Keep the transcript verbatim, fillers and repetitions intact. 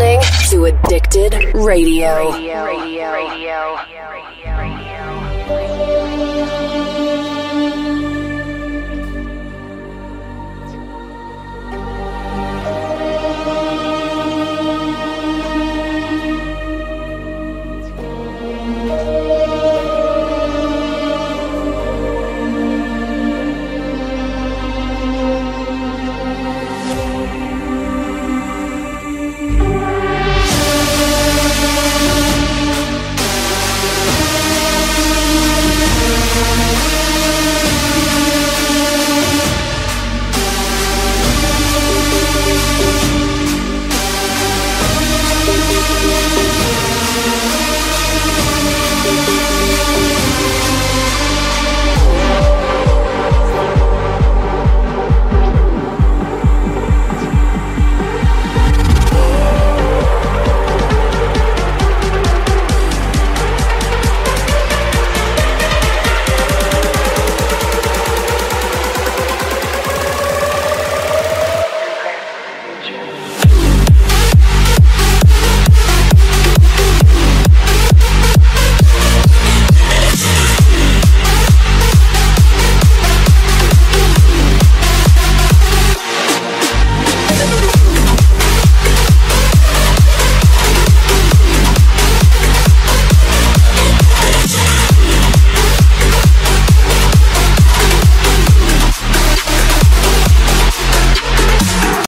listening to Addicted Radio. Radio. Radio. Radio.